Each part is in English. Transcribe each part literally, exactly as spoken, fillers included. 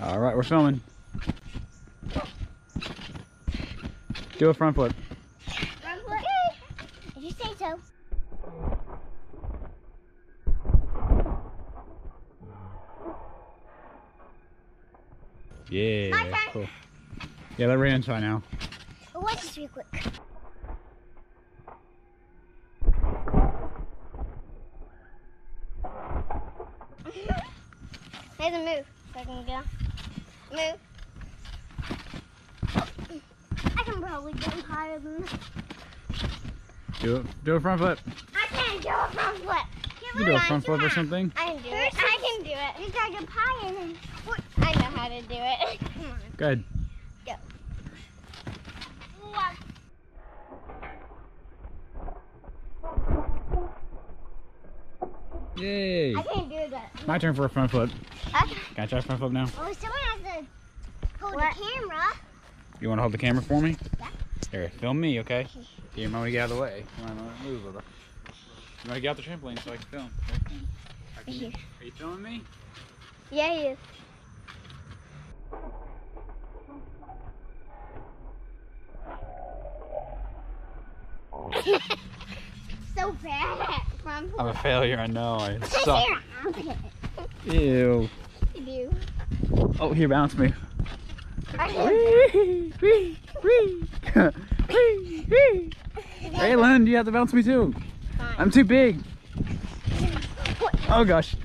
All right, we're filming. Do a front flip. Front flip. If you say so. Yeah. My turn. Cool. Yeah, that ran inside now. Well, watch this real quick. There's a move. So I can go. Move. I can probably go higher than this. Do it. Do a front flip. I can't do a front flip. You can do a front flip or something. I can do it. I can do it. You got a pie in it. I know how to do it. Come on. Good. Go. Yay. I can't do that. My turn for a front flip. Okay. Can I try a front flip now? Oh, someone has to hold what? the camera. You want to hold the camera for me? Yeah. Here, film me, okay? Okay. Here, you want me to get out of the way. Come on, let me move a little. You want to get out the trampoline so I can film. I can, yeah. Are you filming me? Yeah, he is. So bad at front flip. I'm a failure, I know. I suck. Ew. You do. Oh, here, bounce me. Raylan, you have to bounce me too. Fine. I'm too big. Oh gosh.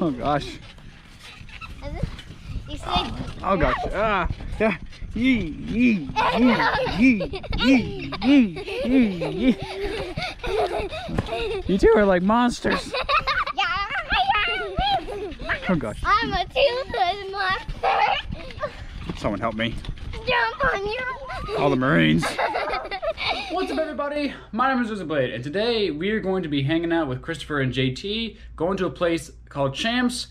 Oh gosh. You said, oh gosh. Ah. Yeah. Yee, yee, yee, yee, yee, yee, yee. You two are like monsters. Oh gosh. I'm a toothless monster. Someone help me. Jump on you. All the Marines. What's up, everybody? My name is RaisorBlade, and today we are going to be hanging out with Christopher and J T, going to a place called Champs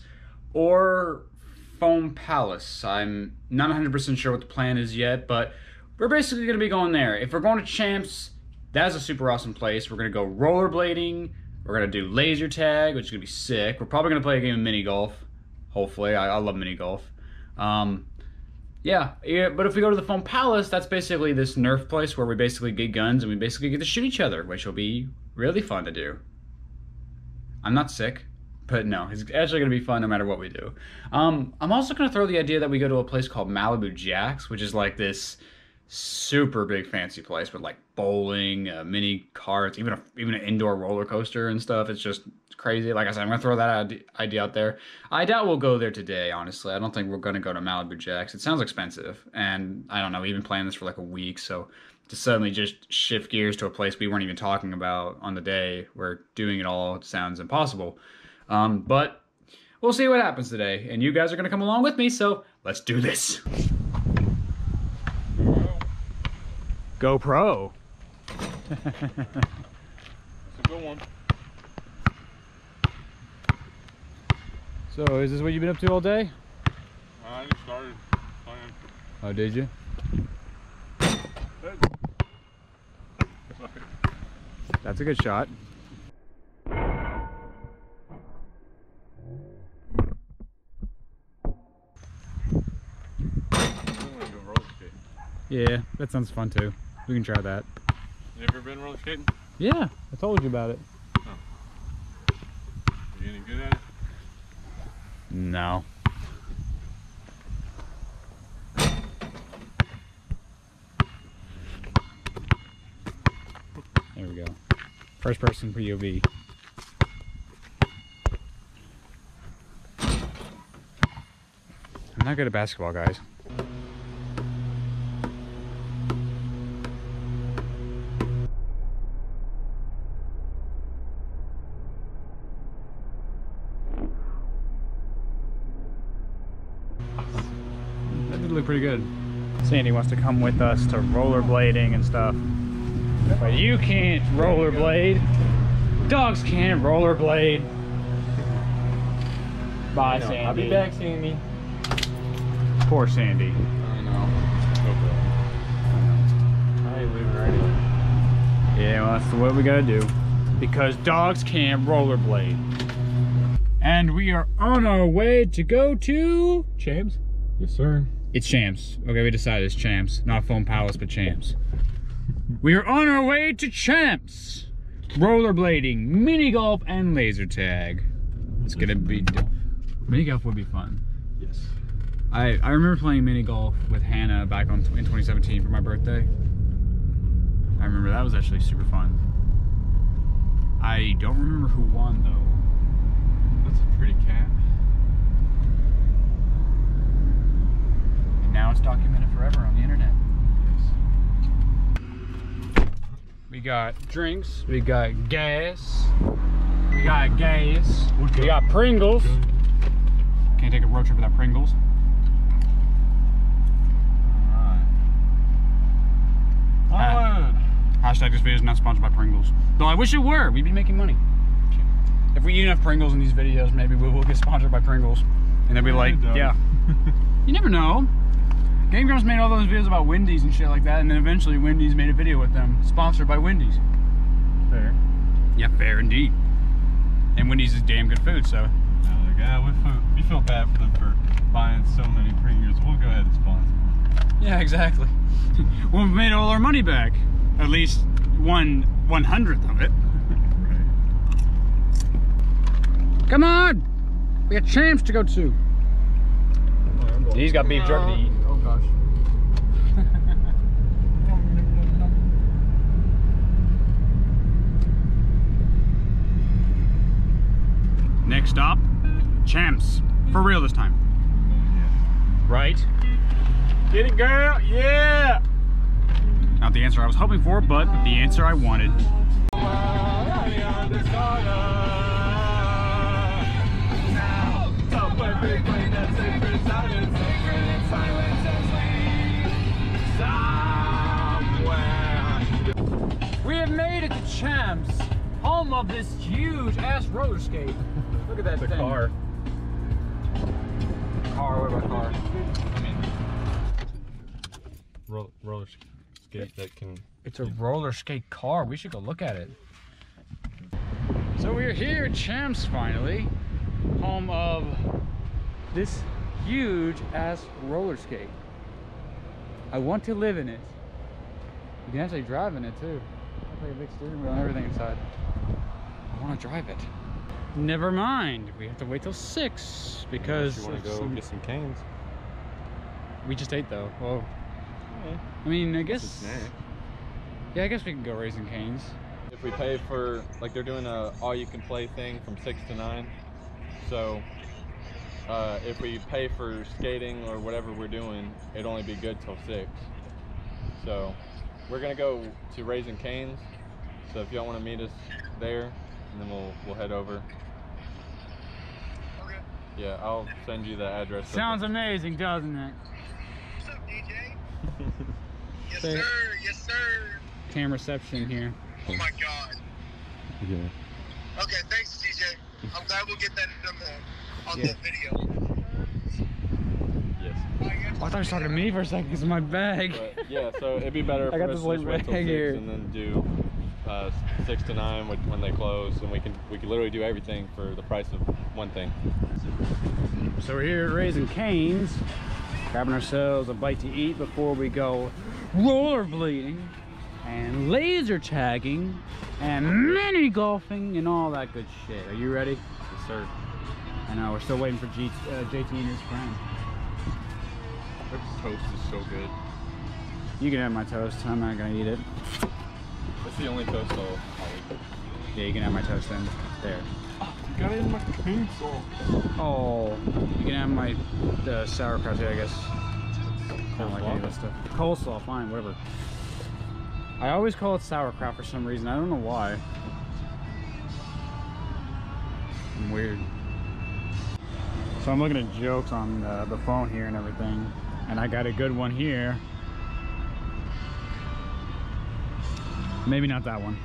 or Foam Palace. I'm not one hundred percent sure what the plan is yet, but we're basically going to be going there. If we're going to Champs, that's a super awesome place. We're going to go rollerblading. We're going to do laser tag, which is going to be sick. We're probably going to play a game of mini golf. Hopefully. I, I love mini golf. Um, yeah. yeah. But if we go to the Foam Palace, that's basically this Nerf place where we basically get guns and we basically get to shoot each other, which will be really fun to do. I'm not sick. But no, it's actually going to be fun no matter what we do. Um, I'm also going to throw the idea that we go to a place called Malibu Jacks, which is like this super big fancy place with like bowling, uh, mini carts, even a, even an indoor roller coaster and stuff. It's just crazy. Like I said, I'm going to throw that idea out there. I doubt we'll go there today, honestly. I don't think we're going to go to Malibu Jacks. It sounds expensive. And I don't know, we've been planning this for like a week. So to suddenly just shift gears to a place we weren't even talking about on the day where doing it all sounds impossible. Um, but we'll see what happens today, and you guys are gonna come along with me, so let's do this. Go Pro. That's a good one. So, is this what you've been up to all day? Uh, I just started playing. Oh, did you? That's a good shot. Yeah, that sounds fun too. We can try that. You ever been roller skating? Yeah, I told you about it. Oh. Are you any good at it? No. There we go. First person P O V. I'm not good at basketball, guys. Pretty good. Sandy wants to come with us to rollerblading and stuff. But you can't rollerblade. Dogs can't rollerblade. Bye, Sandy. I'll be back, Sandy. Poor Sandy. I know. I know. I ain't leaving her anyway. Yeah, well, that's what we gotta do. Because dogs can't rollerblade. And we are on our way to go to Champs. Yes, sir. It's Champs. Okay, we decided it's Champs. Not Foam Palace, but Champs. We are on our way to Champs. Rollerblading, mini golf, and laser tag. It's gonna be dope. Mini golf would be fun. Yes. I, I remember playing mini golf with Hannah back on in twenty seventeen for my birthday. I remember that was actually super fun. I don't remember who won though. That's a pretty cat. And now it's documented forever on the internet. Yes. We got drinks. We got gas. We got gas. We got Pringles. Can't take a road trip without Pringles. Alright. Hashtag this video is not sponsored by Pringles. Though I wish it were. We'd be making money. If we eat enough Pringles in these videos, maybe we will get sponsored by Pringles. And they'll be like, yeah. You never know. Game Grumps made all those videos about Wendy's and shit like that, and then eventually Wendy's made a video with them, sponsored by Wendy's. Fair. Yeah, fair indeed. And Wendy's is damn good food, so. Oh, like, yeah, we feel, we feel bad for them for buying so many Pringles. We'll go ahead and sponsor them. Yeah, exactly. We've made all our money back. At least one one hundredth of it. Right. Come on! We got Champs to go to. Oh, he's got beef jerky to eat. Oh gosh. Next stop, Champs. For real this time. Yeah. Right? Get it, girl! Yeah! Not the answer I was hoping for, but the answer I wanted. We have made it to Champs, home of this huge ass roller skate. Look at that thing. The car. Car, what about car? I mean, roll, roller skate. That can it's a roller skate car. We should go look at it. So we're here at Champs finally, home of this huge ass roller skate. I want to live in it. You can actually drive in it too. It's like a big steering wheel and everything inside. I want to drive it. Never mind. We have to wait till six because you want to go some... get some canes. We just ate though. Whoa. I mean, I guess. Yeah, I guess we can go Raising Cane's. If we pay for, like, they're doing a all-you-can-play thing from six to nine. So, uh, if we pay for skating or whatever we're doing, it'd only be good till six. So, we're gonna go to Raising Cane's. So if y'all want to meet us there, and then we'll we'll head over. Okay. Yeah, I'll send you the address. Sounds amazing, doesn't it? What's up, D J? Yes, sir. Yes, sir. Cam reception here. Oh my God. Yeah. Okay, thanks, D J. I'm glad we'll get that on the, on yeah. the video. Yes. Well, I, oh, I thought you were talking to me for a second because of my bag. But, yeah, so it'd be better I got this little bag here. And then do uh, six to nine when they close, and we can we can literally do everything for the price of one thing. So we're here at Raising Cane's. Grabbing ourselves a bite to eat before we go rollerblading and laser tagging and mini golfing and all that good shit. Are you ready? Yes, sir. I know, we're still waiting for G uh, J T and his friend. This toast is so good. You can have my toast. I'm not gonna eat it. That's the only toast I'll eat. Yeah, you can have my toast then. There. Got it in my cream sauce. Oh, you can have my uh, sauerkraut here, I guess. I don't like any of that stuff. Coleslaw, fine, whatever. I always call it sauerkraut for some reason. I don't know why. I'm weird. So I'm looking at jokes on uh, the phone here and everything, and I got a good one here. Maybe not that one.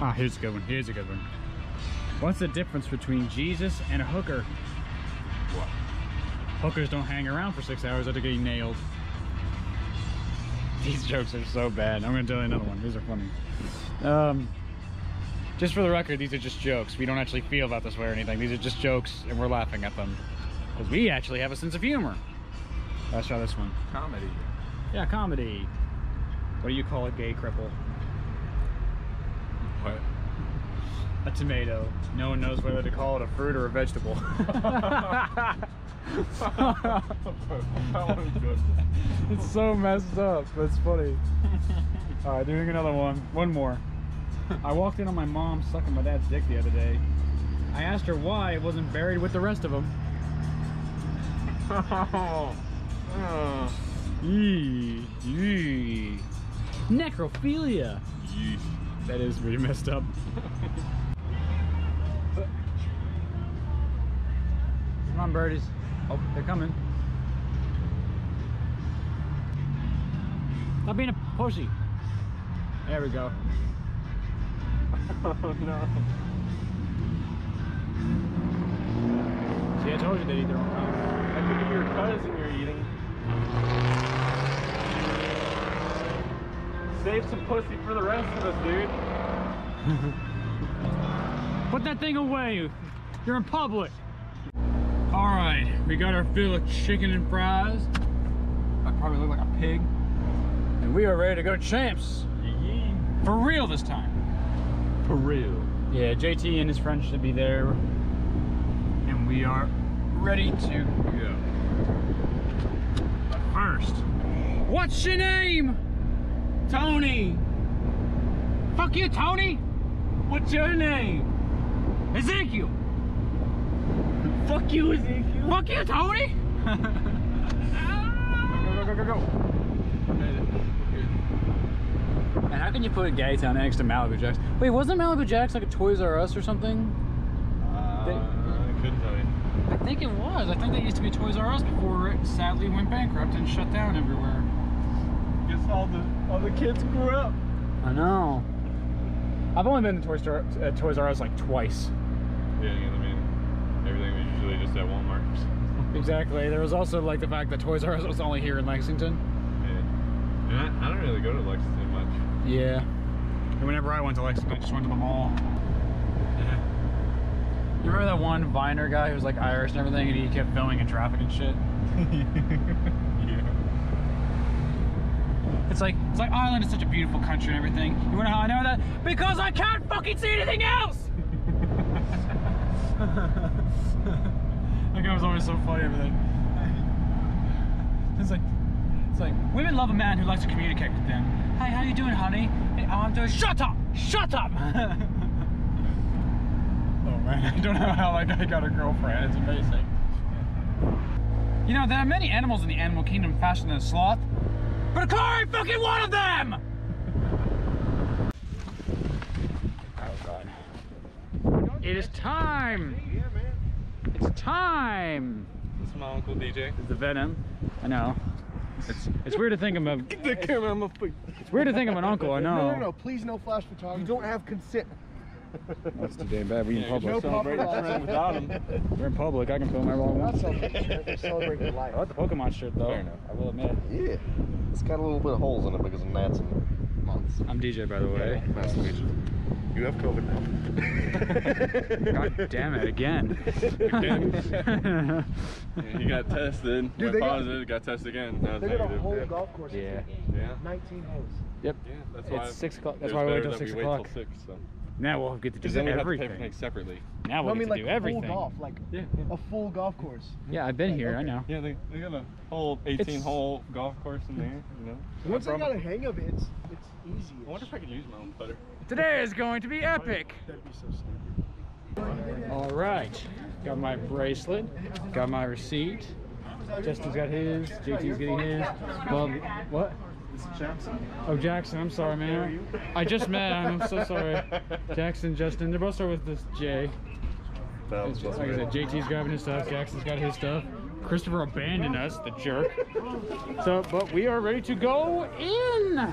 Ah, here's a good one. Here's a good one. What's the difference between Jesus and a hooker? What? Hookers don't hang around for six hours after getting nailed. These jokes are so bad. I'm gonna tell you another one. These are funny. Um, just for the record, these are just jokes. We don't actually feel about this way or anything. These are just jokes, and we're laughing at them because we actually have a sense of humor. Let's try this one. Comedy. Yeah, comedy. What do you call a gay cripple? What? A tomato. No one knows whether to call it a fruit or a vegetable. It's so messed up, but it's funny. Alright, doing another one. One more. I walked in on my mom sucking my dad's dick the other day. I asked her why it wasn't buried with the rest of them. Oh. Oh. Yee. Yee. Necrophilia. Yee. That is really messed up. Come on, birdies. Oh, they're coming. Stop being a pussy. There we go. Oh, no. See, I told you they'd eat their own cum. I think if your cousin you're eating. Save some pussy for the rest of us, dude. Put that thing away. You're in public. All right, we got our fill of chicken and fries. I probably look like a pig. And we are ready to go to Champs. Yeah. For real this time. For real. Yeah, J T and his friends should be there. And we are ready to go. But first, what's your name? Tony. Fuck you, Tony. What's your name? Ezekiel. Fuck you, Ezekiel. Fuck you, Tony. Go, go, go, go, go. Man, how can you put a gay town next to Malibu Jacks? Wait, wasn't Malibu Jacks like a Toys R Us or something? Uh, they, I couldn't tell you. I think it was. I think they used to be Toys R Us before it sadly went bankrupt and shut down everywhere. All the all the kids grew up. I know. I've only been to Toy Star, uh, Toys R Us like twice. Yeah, I mean, everything was usually just at Walmart. Exactly. There was also like the fact that Toys R Us was only here in Lexington. Yeah. And I, I don't really go to Lexington much. Yeah. And whenever I went to Lexington, I just went to the mall. Yeah. You remember that one Viner guy who was like Irish and everything, and he kept filming in traffic and shit? Yeah. It's like, it's like Ireland is such a beautiful country and everything. You wanna know how I know that? Because I can't fucking see anything else! That guy was always so funny and everything. It's like, it's like, women love a man who likes to communicate with them. Hey, how you doing, honey? Hey, I'm doing, shut up! Shut up! Oh man, I don't know how that guy got a girlfriend. It's amazing. You know, there are many animals in the animal kingdom faster than a sloth. But a car ain't fucking one of them! Oh god. It is time! Yeah, man. It's time! This is my uncle D J. It's the venom. I know. It's it's weird to think I'm a. Get the camera on my feet. It's weird to think I'm an uncle, I know. No, no, no, please no flash photography. You don't have consent. That's too damn bad. We yeah, in public. No celebrate without him. We're in public. I can film my wrong one. Celebrate, celebrate your life. I like the Pokemon shirt though. Fair enough. I will admit. Yeah. It's got a little bit of holes in it because of gnats and moths. I'm D J, by the way. Yeah, nice to meet you. You have COVID now. God damn it, again. Again. Yeah, you got tested. Dude, went positive, got, got tested again. Now they got a whole yeah. golf course. Yeah. Yeah. nineteen holes. Yep. Yeah, that's why it's six o'clock. That's why we wait till six o'clock. Now we'll get to do then everything. Have to pay separately. Now we'll no, I mean, get to like do everything. Full golf, like yeah, yeah. a full golf course. Yeah, I've been like, here. Okay. I know. Yeah, they, they got a whole eighteen-hole golf course in there. You know. Once I got a hang of it, it's it's easy. I wonder if I could use my own putter. Today is going to be epic. That'd be so stupid. All right, got my bracelet, got my receipt. Justin's got his. J T's getting his. Well, what? Is it Jackson? Oh, Jackson, I'm sorry, man. I just met him, I'm so sorry. Jackson, Justin, they both start with this J. That was like I said, J T's grabbing his stuff, Jackson's got his stuff. Christopher abandoned us, the jerk. So, but we are ready to go in!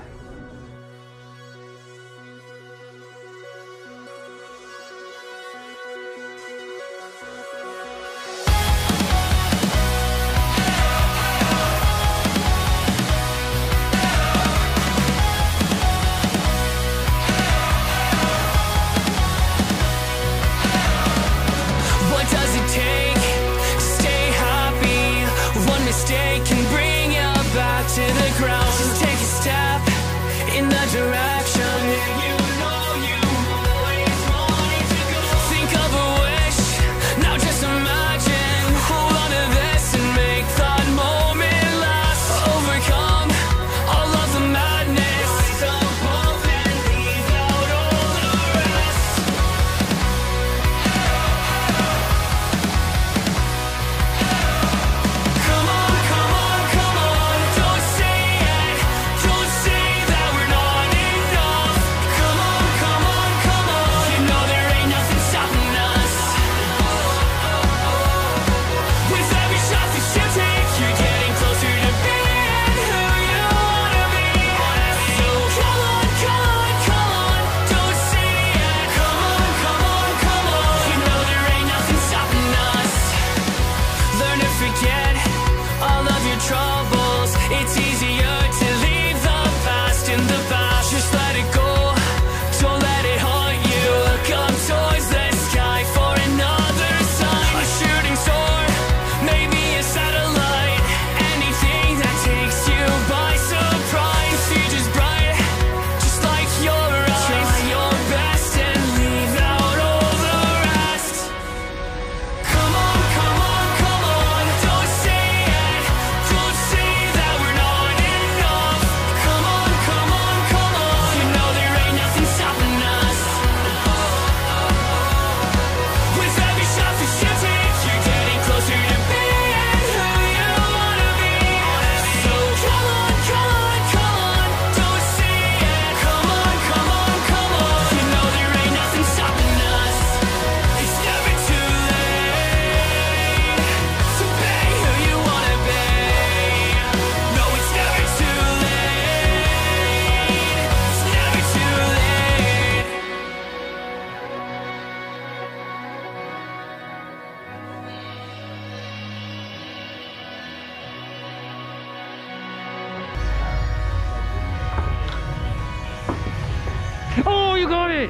Oh, you got it!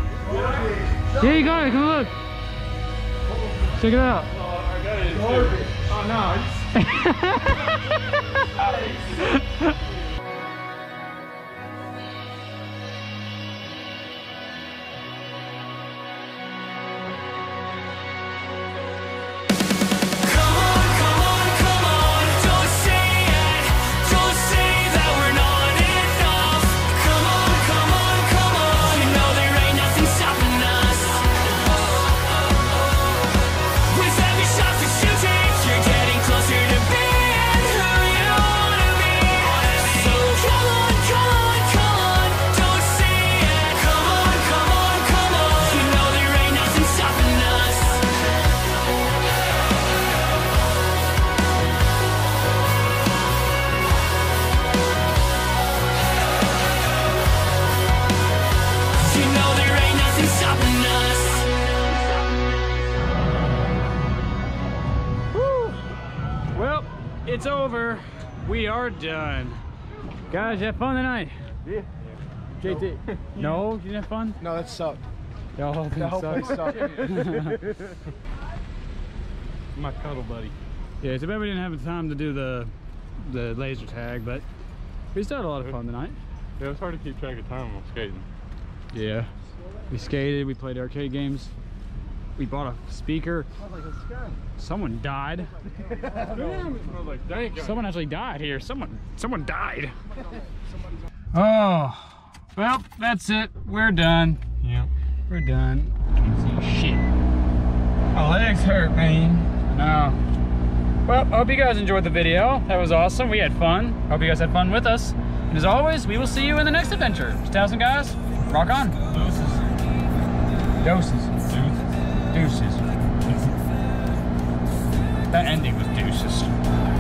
Yeah, you got it. Come look. Check it out. Oh, I got it. Oh, no. It's over. We are done. Guys, you had fun tonight? Yeah. J T. No, you didn't have fun? No, that sucked. That whole thing sucked. My cuddle buddy. Yeah, it's a bad we didn't have the time to do the the laser tag, but we still had a lot of fun tonight. Yeah, it was hard to keep track of time while skating. Yeah. We skated, we played arcade games. We bought a speaker. Someone died. Someone actually died here. Someone, someone died. Oh, well, that's it. We're done. Yeah, we're done. Can't see shit. My legs hurt, man. No. Well, I hope you guys enjoyed the video. That was awesome. We had fun. Hope you guys had fun with us. And as always, we will see you in the next adventure. Stay awesome, guys. Rock on. Doses. Doses. Deuces. That ending was deuces.